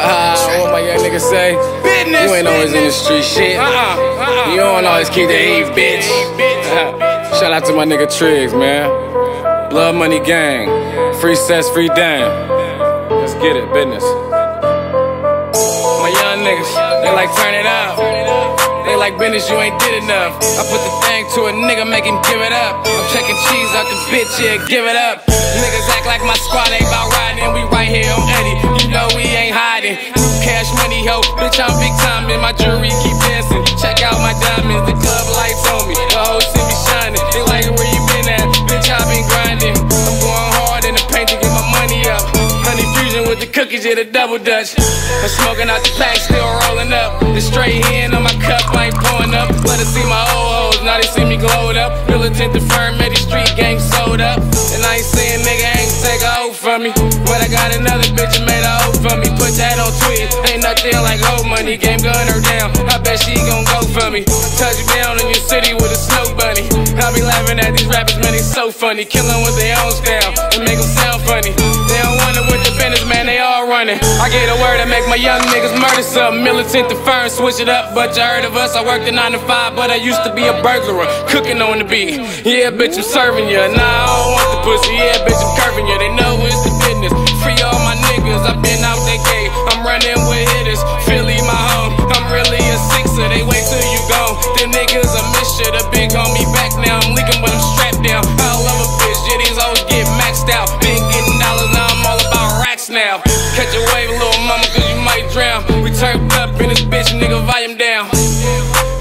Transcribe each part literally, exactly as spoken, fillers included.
Uh, what my young nigga say? Business, you ain't always in the street shit. Uh -uh, uh -uh. You don't always keep the Eve, bitch. Uh, shout out to my nigga Triggs, man. Blood money gang. Free sets, free damn. Let's get it, business. My young niggas, they like turn it up. They like business, you ain't did enough. I put the thing to a nigga, make him give it up. I'm checking cheese out the bitch, yeah, give it up. Niggas act like my squad ain't about riding. We right here on Eddie, you know we ain't hiding. Cash money, ho, bitch, I'm big time and my jewelry keep dancing. Check out my diamonds, the club lights on me, the whole city be shining. They like, where you been at? Bitch, I been grinding. I'm going hard in the paint to get my money up. Honey fusion with the cookies, yeah, the double dutch. I'm smoking out the pack, still rolling up. The straight hand on my cup, I ain't blowing up. Let us see my old hoes, now they see me glowed up. Militant the firm, made the street gang sold up. And I ain't saying nigga ain't take a hoe from me, but I got another bitch and made a hoe from me. Put that on Twitter. Ain't nothing like old money, game gun her down. I bet she gon' go for me. Touch down in your city with a snow bunny. I be laughing at these rappers, man, they so funny. Kill them with their own style and make them sound funny. They don't wonder what the business, man, they all running. I get a word that make my young niggas murder something. Militant the firm, switch it up, but you heard of us. I worked a nine to five, but I used to be a burglar. Cooking on the beat, yeah, bitch, I'm serving ya. Nah, I don't want the pussy, yeah, bitch, I'm curving ya. They know it's the business, free all my niggas. I've been out that gate, I'm running with hitters. Philly my home, I'm really a sixer. They wait till you gone, them niggas a mixture. The big homie back now, I'm leaking but I'm strapped down. I love a bitch, yeah, these hoes get maxed out. Been getting dollars, now I'm all about racks now. Catch a wave, little mama, cause you might drown. We turned up in this bitch, nigga, volume down.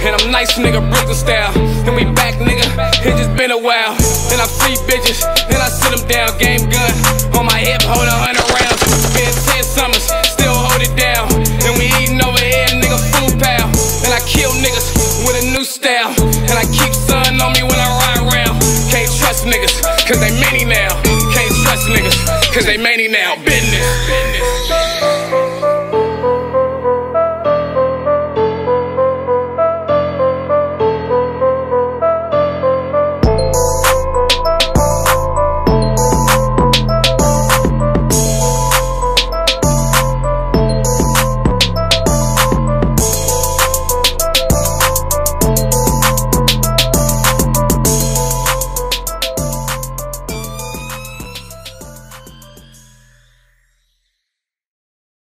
And I'm nice, nigga, Brooklyn style. Then we back, nigga, it just been a while. Then I free bitches, then I sit them down. Game gun on my hip, hold a hundred rounds. Been ten summers, still hold it down. And we eating over here, nigga, food pal. And I kill niggas with a new style. And I keep sun on me when I ride around. Can't trust niggas, cause they many now. Can't trust niggas, cause they many now.